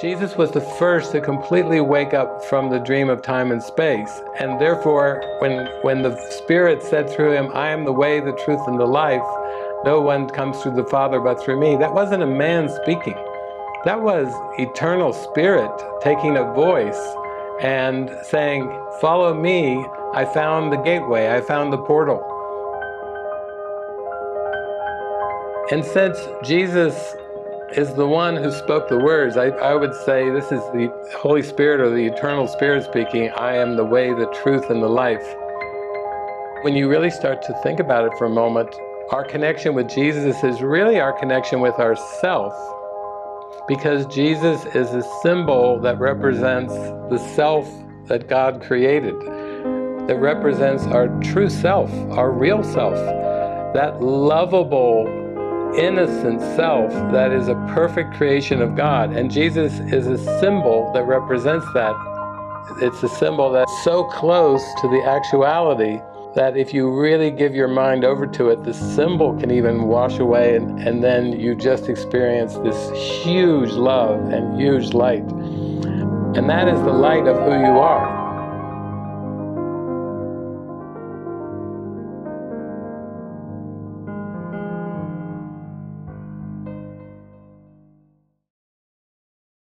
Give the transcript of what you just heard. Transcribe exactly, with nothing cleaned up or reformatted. Jesus was the first to completely wake up from the dream of time and space, and therefore when, when the Spirit said through him, "I am the way, the truth, and the life, no one comes through the Father but through me," that wasn't a man speaking. That was eternal Spirit taking a voice and saying, "Follow me, I found the gateway, I found the portal." And since Jesus is the one who spoke the words, I, I would say this is the Holy Spirit or the eternal Spirit speaking, "I am the way, the truth, and the life." When you really start to think about it for a moment, our connection with Jesus is really our connection with ourself, because Jesus is a symbol that represents the self that God created, that represents our true self, our real self, that lovable, innocent self that is a perfect creation of God. And Jesus is a symbol that represents that. It's a symbol that's so close to the actuality that if you really give your mind over to it, the symbol can even wash away, and, and then you just experience this huge love and huge light. And that is the light of who you are.